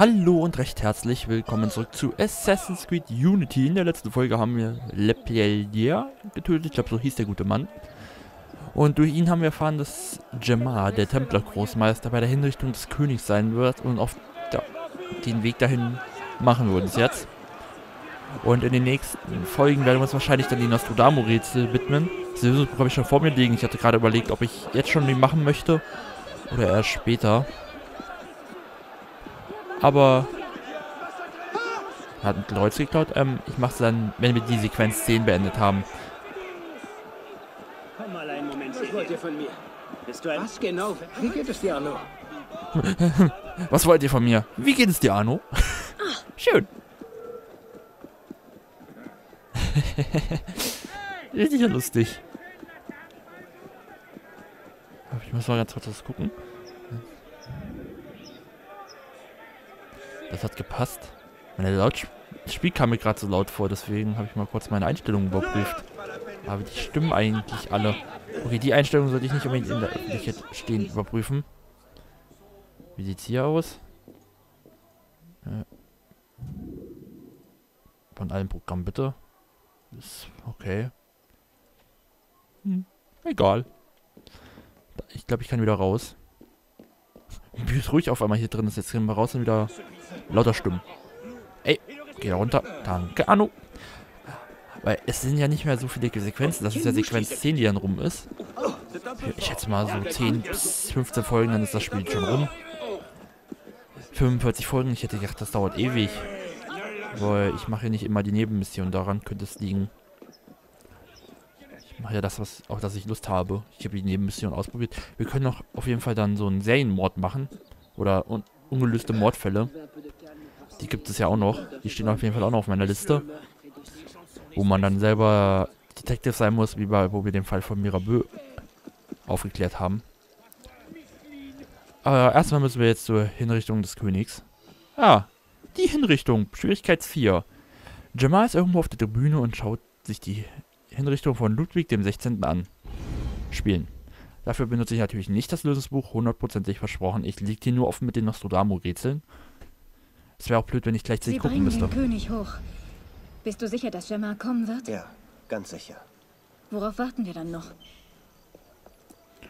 Hallo und recht herzlich willkommen zurück zu Assassin's Creed Unity. In der letzten Folge haben wir Le Pellier getötet, ich glaube so hieß der gute Mann. Und durch ihn haben wir erfahren, dass Gemma, der Templer-Großmeister, bei der Hinrichtung des Königs sein wird und auf den Weg dahin machen wir uns jetzt. Und in den nächsten Folgen werden wir uns wahrscheinlich dann die Nostradamus-Rätsel widmen. Das Lösungsbuch habe ich schon vor mir liegen. Ich hatte gerade überlegt, ob ich jetzt schon die machen möchte oder erst später. Aber hat ein Leute geklaut. Ich mache es dann, wenn wir die Sequenz 10 beendet haben. Komm mal einen Moment, was wollt ihr von mir? Bist du ein... Was genau? Wie geht es dir, Arno? Was wollt ihr von mir? Wie geht es dir, Arno? Schön. Richtig lustig. Ich muss mal ganz kurz was gucken. Das hat gepasst. Meine das Spiel kam mir gerade so laut vor, deswegen habe ich mal kurz meine Einstellungen überprüft. Aber die stimmen eigentlich alle. Okay, die Einstellungen sollte ich nicht unbedingt in der Öffentlichkeit stehen überprüfen. Wie sieht's hier aus? Von allen Programmen bitte. Ist okay. Egal. Ich glaube, ich kann wieder raus. Wie ist ruhig auf einmal hier drin ist. Jetzt gehen wir raus und wieder lauter Stimmen. Ey, geh da runter. Danke, Arno. Weil es sind ja nicht mehr so viele Sequenzen. Das ist ja Sequenz 10, die dann rum ist. Ich schätze mal so 10 bis 15 Folgen, dann ist das Spiel schon rum. 45 Folgen. Ich hätte gedacht, das dauert ewig. Weil ich mache ja nicht immer die Nebenmission. Daran könnte es liegen. Ich mache ja das, was auch dass ich Lust habe. Ich habe die Nebenmission ausprobiert. Wir können auch auf jeden Fall dann so einen Serienmord machen. Oder ungelöste Mordfälle. Die gibt es ja auch noch. Die stehen auf jeden Fall auch noch auf meiner Liste. Wo man dann selber Detective sein muss, wie bei, wo wir den Fall von Mirabeau aufgeklärt haben. Aber erstmal müssen wir jetzt zur Hinrichtung des Königs. Ah, die Hinrichtung. Schwierigkeit 4. Gemma ist irgendwo auf der Tribüne und schaut sich die Hinrichtung von Ludwig dem 16. an. Spielen. Dafür benutze ich natürlich nicht das Lösungsbuch, hundertprozentig versprochen. Ich liege hier nur offen mit den Nostradamus-Rätseln. Es wäre auch blöd, wenn ich gleichzeitig gucken müsste. Sie bringen den König hoch. Bist du sicher, dass Gemma kommen wird? Ja, ganz sicher. Worauf warten wir dann noch?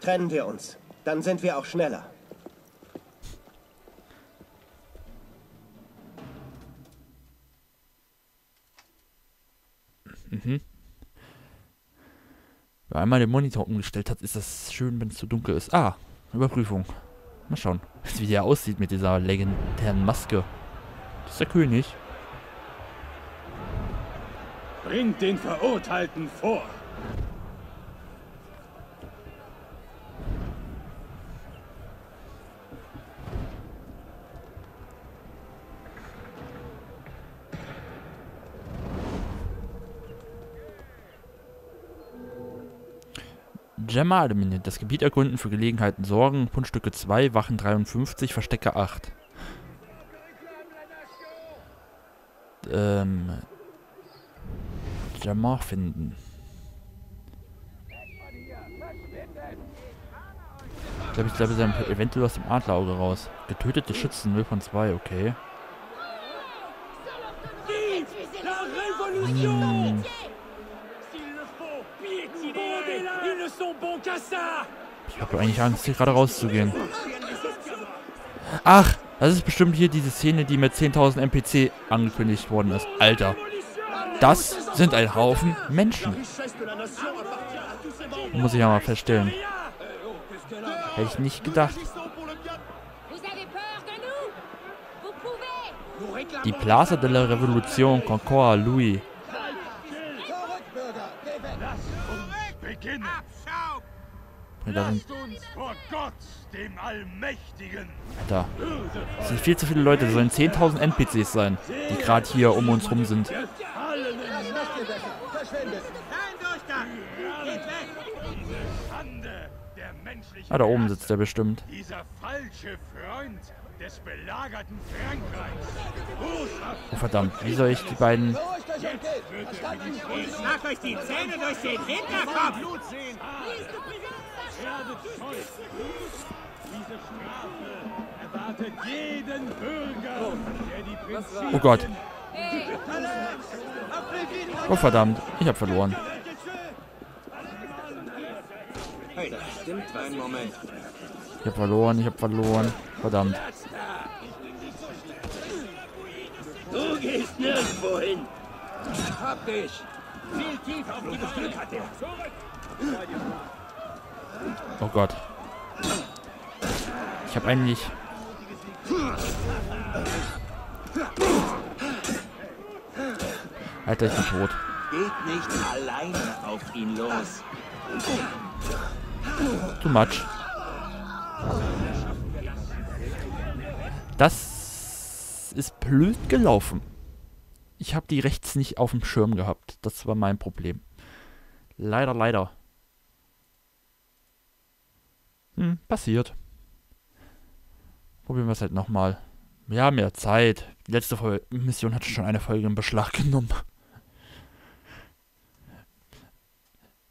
Trennen wir uns. Dann sind wir auch schneller. Mhm. Wenn einmal den Monitor umgestellt hat, ist das schön, wenn es zu dunkel ist. Ah, Überprüfung. Mal schauen, wie der aussieht mit dieser legendären Maske. Das ist der König. Bringt den Verurteilten vor. Gemma dominiert das Gebiet erkunden, für Gelegenheiten sorgen, Fundstücke 2, Wachen 53, Verstecke 8. Gemma finden. Ich glaube, ist ein eventuell aus dem Adlerauge raus. Getötete Schützen, 0 von 2, okay. Ich habe eigentlich Angst, hier gerade rauszugehen. Ach, das ist bestimmt hier diese Szene, die mit 10.000 NPC angekündigt worden ist. Alter, das sind ein Haufen Menschen. Muss ich ja mal feststellen. Hätte ich nicht gedacht. Die Plaza de la Revolución, Concorde, Louis. Da sind da. Es sind viel zu viele Leute, das sollen 10.000 NPCs sein, die gerade hier um uns rum sind. Ah, da oben sitzt der bestimmt. Oh verdammt, wie soll ich die beiden... Ich mach euch die Zähne durch den Hinterkopf! Diese Strafe erwartet jeden Bürger! Oh Gott. Oh verdammt, ich habe verloren. Ich habe verloren, verdammt. Du gehst nirgendwo hin. Hab dich. Viel tiefer auf die Befürchtung. Oh Gott. Ich habe einen nicht. Alter, ich bin tot. Geht nicht alleine auf ihn los. Too much. Das ist blöd gelaufen. Ich habe die rechts nicht auf dem Schirm gehabt. Das war mein Problem. Leider, leider. Passiert. Probieren wir es halt nochmal. Wir haben ja Zeit. Die letzte Mission hatte schon eine Folge in Beschlag genommen.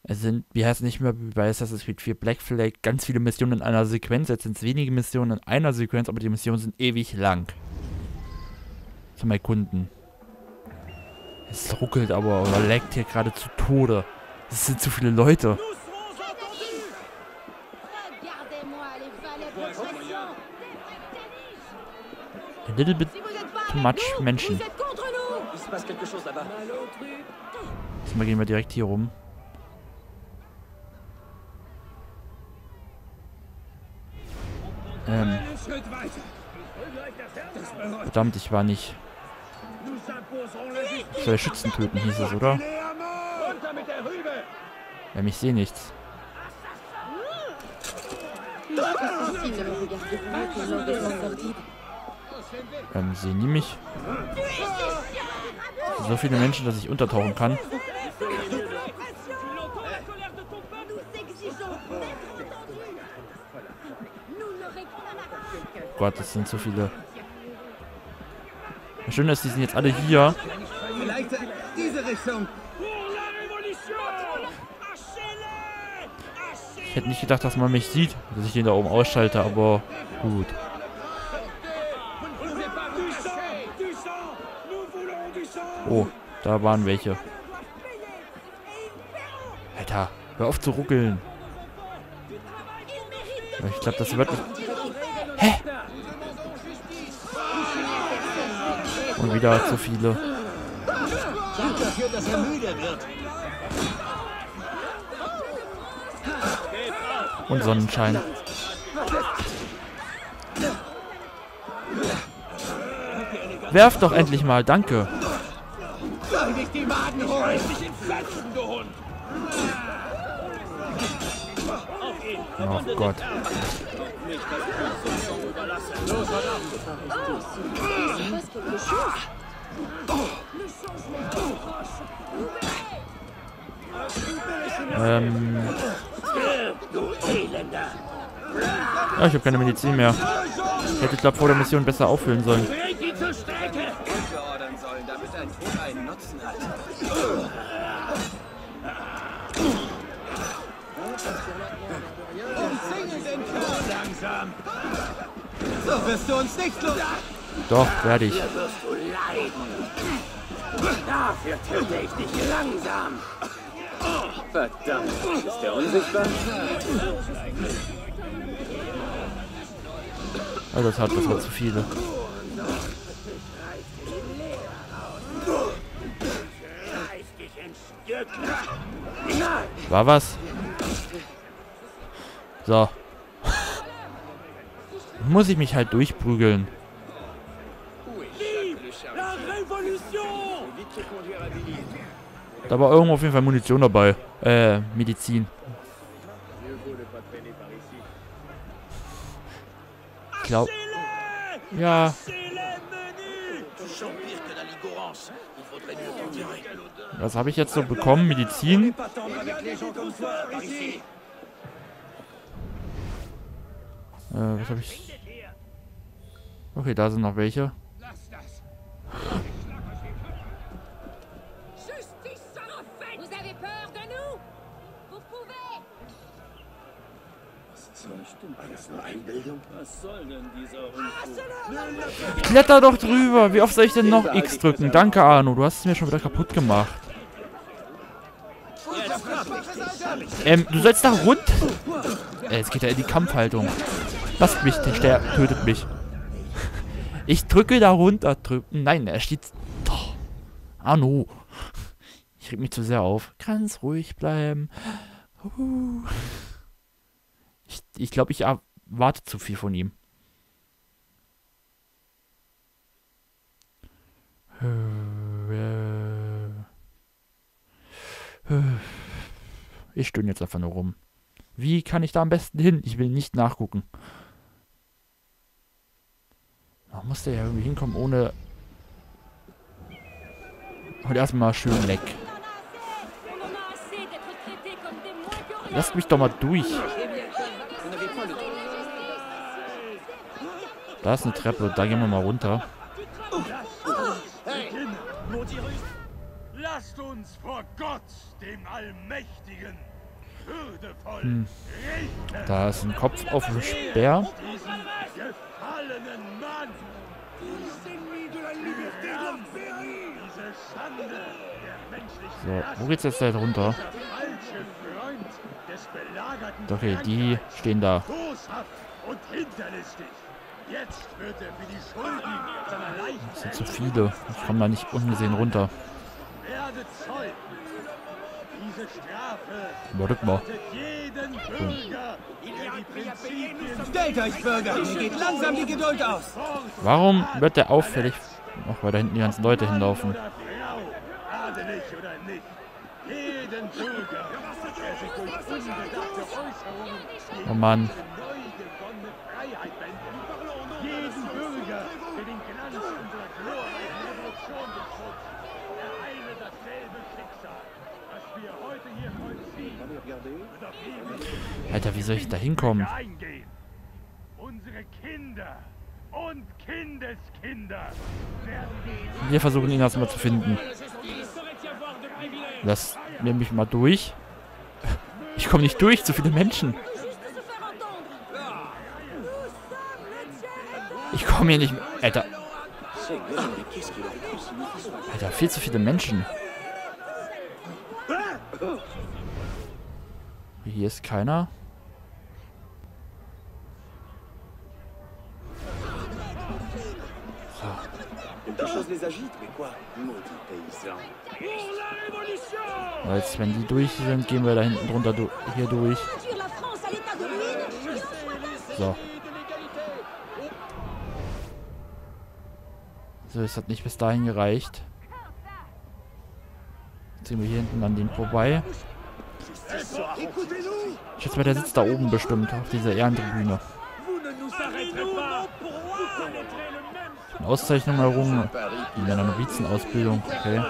Es sind, wie heißt es nicht mehr bei Assassin's Creed 4 Black Flag, ganz viele Missionen in einer Sequenz. Jetzt sind es wenige Missionen in einer Sequenz, aber die Missionen sind ewig lang. Zum Erkunden. Es ruckelt aber oder laggt hier gerade zu Tode. Es sind zu viele Leute. A little bit too much Menschen. Diesmal gehen wir direkt hier rum. Verdammt, ich war nicht. Ich soll Schützen töten, hieß es, oder? Ja, ich sehe nichts. Sehen die mich? So viele Menschen, dass ich untertauchen kann. Gott, das sind so viele. Das Schöne ist, die sind jetzt alle hier. Vielleicht diese Richtung. Ich hätte nicht gedacht, dass man mich sieht, dass ich den da oben ausschalte, aber gut. Oh, da waren welche. Alter, hör auf zu ruckeln. Ich glaube, das wird... Hä? Und wieder zu viele. Und Sonnenschein. Werf doch endlich mal, danke. Oh Gott. Ja, ich habe keine Medizin mehr. Ich hätte, glaube ich, vor der Mission besser auffüllen sollen. Doch wirst du uns nicht los. Doch, werde ich. Dafür töte ich dich langsam. Verdammt, ist der unsichtbar? Also das hat das war zu viele. War was? So. Muss ich mich halt durchprügeln. Da war irgendwo auf jeden Fall Munition dabei. Medizin. Ich glaube... Ja. Was habe ich jetzt so bekommen? Medizin? Was habe ich... Okay, da sind noch welche. stimmt. War das nur Einbildung? Was soll denn dieser Unfug? Kletter doch drüber. Wie oft soll ich denn noch X drücken? Danke, Arno. Du hast es mir schon wieder kaputt gemacht. Du sollst da runter. Jetzt geht er in die Kampfhaltung. Lasst mich, der tötet mich. Ich drücke da runter. Nein, er steht... Oh. Arno. Ich reg mich zu sehr auf. Ganz ruhig bleiben. Ich glaube, ich erwarte zu viel von ihm. Ich stöhne jetzt einfach nur rum. Wie kann ich da am besten hin? Ich will nicht nachgucken. Man muss da ja irgendwie hinkommen, ohne... Und erstmal schön weg. Lasst mich doch mal durch. Da ist eine Treppe, da gehen wir mal runter. Lasst uns vor Gott, dem Allmächtigen, würdevoll richten. Da ist ein Kopf auf dem Speer. So, wo geht's jetzt da runter? Okay, die stehen da. Das sind zu viele. Ich komme da nicht ungesehen runter. Überrückt mal. Stellt euch, Bürger, mir geht langsam die Geduld aus. Warum wird der auffällig? Ach, weil da hinten die ganzen Leute hinlaufen. Oh Mann. Alter, wie soll ich da hinkommen? Wir versuchen ihn erstmal zu finden. Das nehme ich mal durch. Ich komme nicht durch, zu viele Menschen. Ich komme hier nicht mehr. Alter. Alter, viel zu viele Menschen. Hier ist keiner. Als wenn die durch sind, gehen wir da hinten drunter hier durch. So. So, es hat nicht bis dahin gereicht. Jetzt sind wir hier hinten an denen vorbei. Ich schätze mal, der sitzt da oben bestimmt, auf dieser Ehrentribüne. Eine Auszeichnung errungen. In einer Novizenausbildung, okay.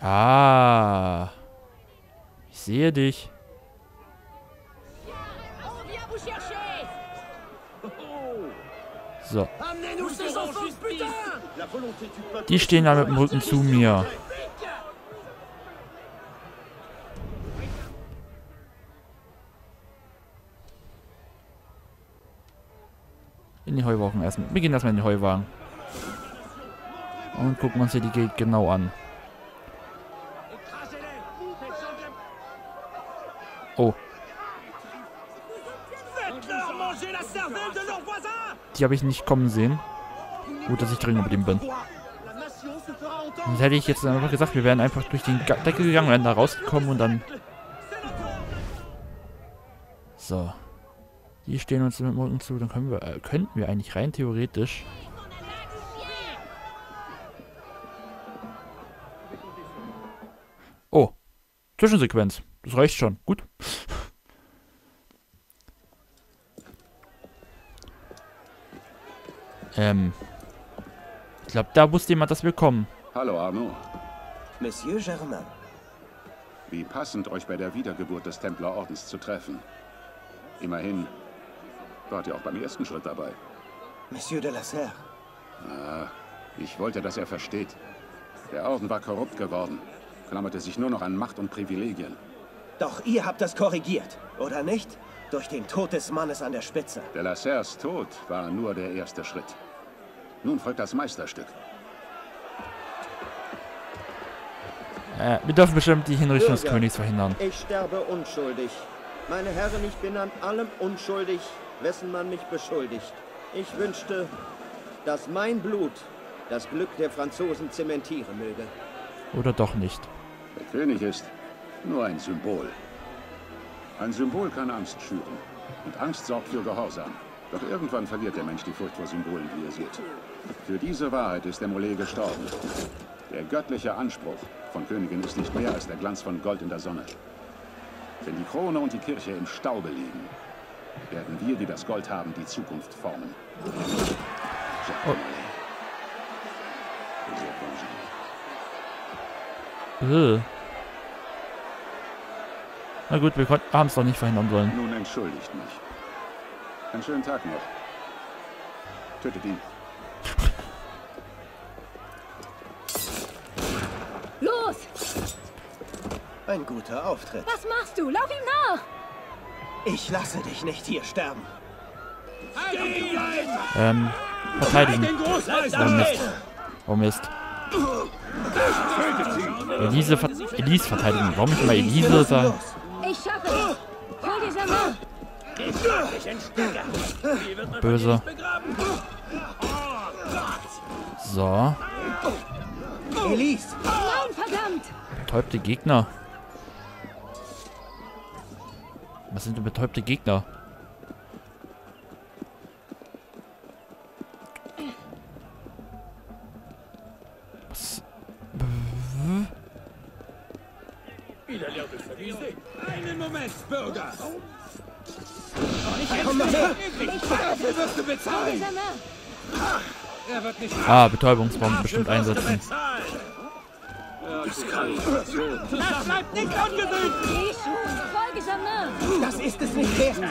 Ah. Ich sehe dich. So. Die stehen da mit dem Rücken zu mir. In die Heuwagen erstmal. Wir gehen erstmal in die Heuwagen. Und gucken uns hier die Gegend genau an. Oh. Die habe ich nicht kommen sehen. Gut, dass ich dringend mit ihm bin. Sonst hätte ich jetzt einfach gesagt, wir wären einfach durch den Deckel gegangen, wären da rausgekommen und dann... So. Die stehen uns mit dem Rücken zu, dann können wir, könnten wir eigentlich rein theoretisch... Oh. Zwischensequenz. Das reicht schon. Gut. Ich glaube, da wusste jemand, dass wir kommen. Hallo, Arno. Monsieur Germain. Wie passend, euch bei der Wiedergeburt des Templerordens zu treffen. Immerhin wart ihr auch beim ersten Schritt dabei. Monsieur de la Serre. Ah, ich wollte, dass er versteht. Der Orden war korrupt geworden, klammerte sich nur noch an Macht und Privilegien. Doch ihr habt das korrigiert, oder nicht? Durch den Tod des Mannes an der Spitze. De la Serres Tod war nur der erste Schritt. Nun folgt das Meisterstück. Wir dürfen bestimmt die Hinrichtung des Königs verhindern. Ich sterbe unschuldig. Meine Herren, ich bin an allem unschuldig, wessen man mich beschuldigt. Ich wünschte, dass mein Blut das Glück der Franzosen zementieren möge. Oder doch nicht. Der König ist nur ein Symbol. Ein Symbol kann Angst schüren. Und Angst sorgt für Gehorsam. Doch irgendwann verliert der Mensch die Furcht vor Symbolen, wie ihr seht. Für diese Wahrheit ist der Mollet gestorben. Der göttliche Anspruch von Königen ist nicht mehr als der Glanz von Gold in der Sonne. Wenn die Krone und die Kirche im Staube liegen, werden wir, die das Gold haben, die Zukunft formen. Na gut, wir haben es doch nicht verhindern wollen. Nun entschuldigt mich. Einen schönen Tag noch. Tötet ihn. Ein guter Auftritt. Was machst du? Lauf ihm nach! Ich lasse dich nicht hier sterben. Verteidigen. Oh Mist. Elise verteidigen. Warum nicht mal Elise sagen? Ich schaffe es. Hol dir Germain. Böse. So. Elise. Nein, verdammt. Betäubte Gegner. Was sind denn betäubte Gegner? Was? Einen Moment, Bürger! Dafür wirst du bezahlen! Ah, Betäubungsbomben bestimmt einsetzen. Das kann ich versuchen. Das bleibt nicht ungewöhnlich. Folge Germain. Das ist es nicht wert.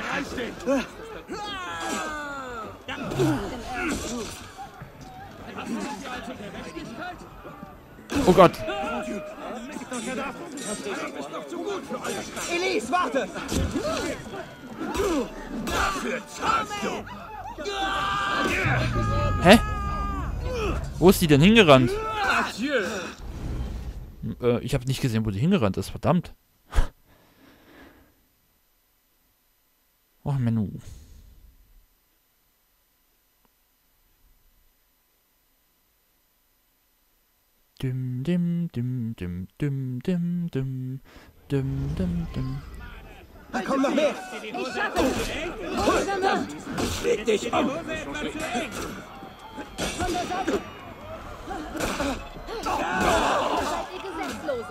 Oh Gott. Elise, warte. Dafür zahlst du. Hä? Wo ist die denn hingerannt? Ich habe nicht gesehen, wo die hingerannt ist, verdammt. Oh, Menü. Dim, dim, dim, dim, dim, dim, dim, dim, dim, dim. Da kommt noch mehr! Ich schaffe es! Leg dich um! Von der Seite!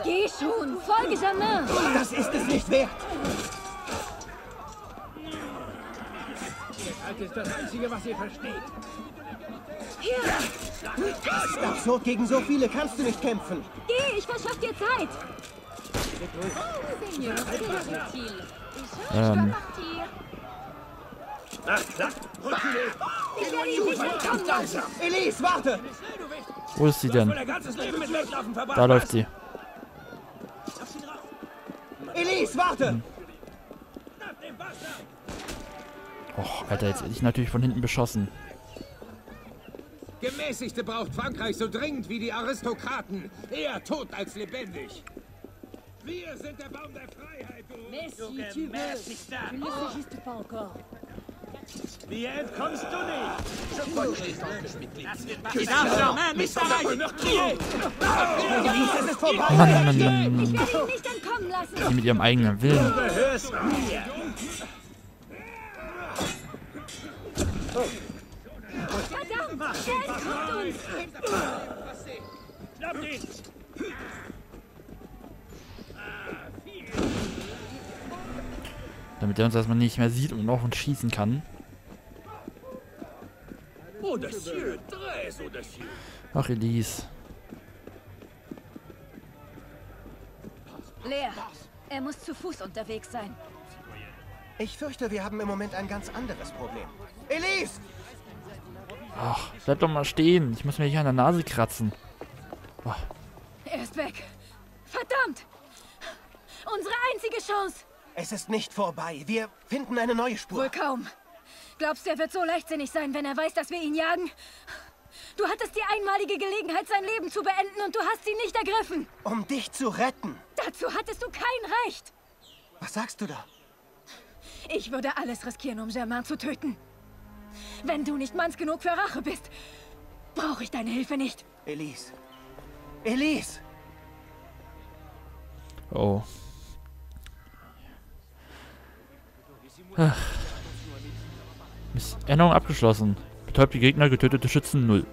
Geh schon, folge Germain! Das ist es nicht wert! Das ist das Einzige, was ihr versteht. Hier! Staffshot, gegen so viele kannst du nicht kämpfen! Geh, ich verschaff dir Zeit! Ich werde ihn nicht entkommen lassen! Elise, warte! Wo ist sie denn? Da läuft sie. Elise, warte! Och, Alter, jetzt hätte ich natürlich von hinten beschossen. Gemäßigte braucht Frankreich so dringend wie die Aristokraten. Eher tot als lebendig. Wir sind der Baum der Freiheit, du Gemäßigter! Wie entkommst du nicht? Sie mit ihrem eigenen Willen. Verdammt, der entkommt uns! Damit er uns erstmal nicht mehr sieht und auf uns schießen kann. Ach, Elise. Leer. Er muss zu Fuß unterwegs sein. Ich fürchte, wir haben im Moment ein ganz anderes Problem. Elise! Ach, bleib doch mal stehen. Ich muss mir hier an der Nase kratzen. Oh. Er ist weg. Verdammt! Unsere einzige Chance. Es ist nicht vorbei. Wir finden eine neue Spur. Wohl kaum. Glaubst du, er wird so leichtsinnig sein, wenn er weiß, dass wir ihn jagen? Du hattest die einmalige Gelegenheit, sein Leben zu beenden, und du hast sie nicht ergriffen. Um dich zu retten. Dazu hattest du kein Recht. Was sagst du da? Ich würde alles riskieren, um Germain zu töten. Wenn du nicht manns genug für Rache bist, brauche ich deine Hilfe nicht. Elise. Elise! Oh. Ach. Änderung abgeschlossen. Betäubt die Gegner, getötete Schützen 0.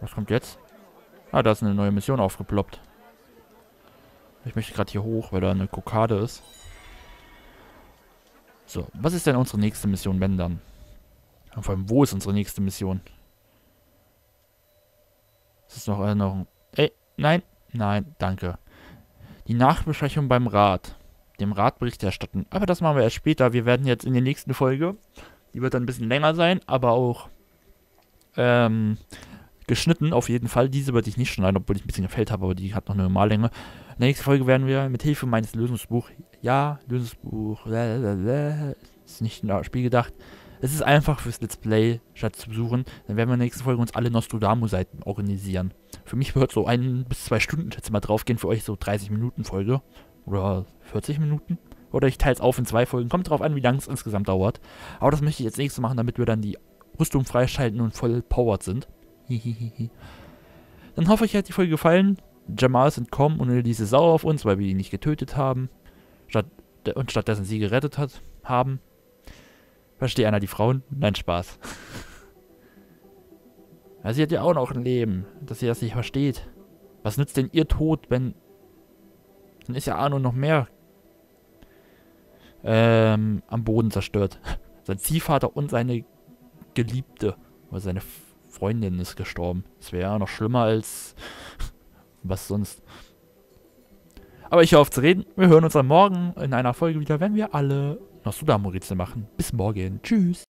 Was kommt jetzt? Ah, da ist eine neue Mission aufgeploppt. Ich möchte gerade hier hoch, weil da eine Kokade ist. So, was ist denn unsere nächste Mission, wenn dann? Und vor allem, wo ist unsere nächste Mission? Ist das noch Erinnerung? Ey, nein, nein, danke. Die Nachbesprechung beim Rat. Dem Rat Bericht erstatten. Aber das machen wir erst später. Wir werden jetzt in der nächsten Folge, die wird dann ein bisschen länger sein, aber auch geschnitten auf jeden Fall. Diese werde ich nicht schneiden, obwohl ich ein bisschen gefällt habe, aber die hat noch eine Normallänge. In der nächsten Folge werden wir mit Hilfe meines Lösungsbuchs, ja, Lösungsbuch, ist nicht im Spiel gedacht. Es ist einfach fürs Let's Play, statt zu besuchen. Dann werden wir in der nächsten Folge uns alle Nostradamus-Seiten organisieren. Für mich wird so 1 bis 2 Stunden jetzt mal draufgehen, für euch so 30 Minuten Folge. Oder 40 Minuten. Oder ich teile es auf in 2 Folgen. Kommt drauf an, wie lange es insgesamt dauert. Aber das möchte ich jetzt nächstes machen, damit wir dann die Rüstung freischalten und voll powered sind. Dann hoffe ich, euch hat die Folge gefallen. Jamal sind kommen und Elise sauer auf uns, weil wir ihn nicht getötet haben. Und stattdessen sie gerettet haben. Versteht einer die Frauen? Nein, Spaß. Also sie hat ja auch noch ein Leben, dass sie das nicht versteht. Was nützt denn ihr Tod, wenn... Dann ist ja Arno noch mehr am Boden zerstört. Sein Ziehvater und seine Geliebte, oder seine Freundin ist gestorben. Das wäre ja noch schlimmer als was sonst. Aber ich höre auf zu reden. Wir hören uns dann morgen in einer Folge wieder, wenn wir alle Nostradamus-Rätsel machen. Bis morgen. Tschüss.